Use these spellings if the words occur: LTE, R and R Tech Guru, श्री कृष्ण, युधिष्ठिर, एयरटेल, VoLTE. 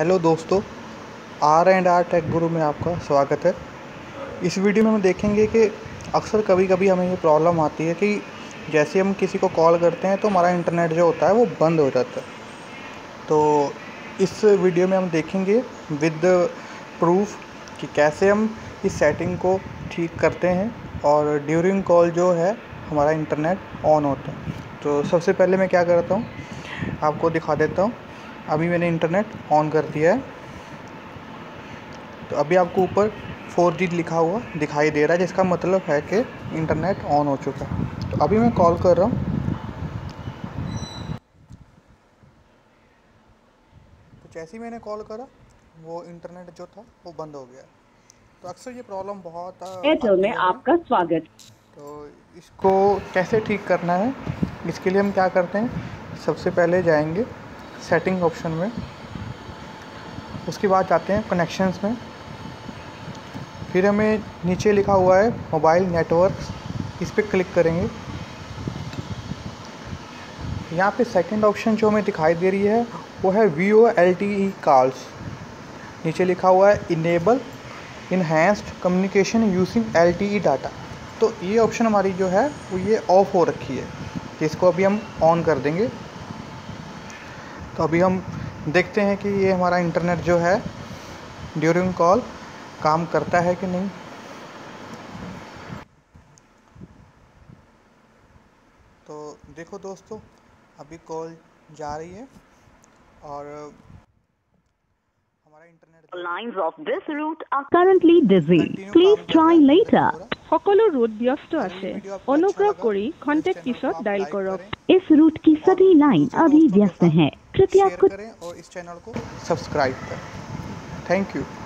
Hello दोस्तों, are and are take गुरु में आपका स्वागत है। इस वीडियो में हम देखेंगे कि अक्सर कभी कभी हमें ये प्रॉब्लम आती है कि जैसे हम किसी को कॉल करते हैं तो हमारा इंटरनेट जो होता है वो बंद हो जाता है। तो इस वीडियो में हम देखेंगे विद प्रूफ कि कैसे हम इस सेटिंग को ठीक करते हैं और ड्यूरिंग कॉल जो है हमारा इंटरनेट ऑन होता है। तो सबसे पहले मैं क्या करता हूँ आपको दिखा देता हूँ। अभी मैंने इंटरनेट ऑन कर दिया है तो अभी आपको ऊपर 4G लिखा हुआ दिखाई दे रहा है, जिसका मतलब है कि इंटरनेट ऑन हो चुका है। तो अभी मैं कॉल कर रहा हूँ। तो जैसे ही मैंने कॉल करा वो इंटरनेट जो था वो बंद हो गया। तो अक्सर ये प्रॉब्लम बहुत एयरटेल में आपका स्वागत। तो इसको कैसे ठीक करना है, इसके लिए हम क्या करते हैं, सबसे पहले जाएंगे सेटिंग ऑप्शन में, उसके बाद जाते हैं कनेक्शंस में, फिर हमें नीचे लिखा हुआ है मोबाइल नेटवर्क, इस पर क्लिक करेंगे। यहाँ पे सेकंड ऑप्शन जो हमें दिखाई दे रही है वो है VoLTE कॉल्स। नीचे लिखा हुआ है enable enhanced communication using LTE data. तो ये ऑप्शन हमारी जो है वो ये ऑफ हो रखी है, जिसको अभी हम ऑन कर देंगे। तो अभी हम देखते हैं कि ये हमारा इंटरनेट जो है ड्यूरिंग कॉल काम करता है कि नहीं। तो देखो दोस्तों, अभी कॉल जा रही है और हमारा internet lines of this route are currently busy, please try later. সকলো রুট ব্যস্ত আছে, অনুগ্রহ কৰি কন্টেক্ট পিছত ডায়াল কৰক। इस रूट की सभी लाइन अभी व्यस्त है, कृपया और इस चैनल को सब्सक्राइब करें। Thank you.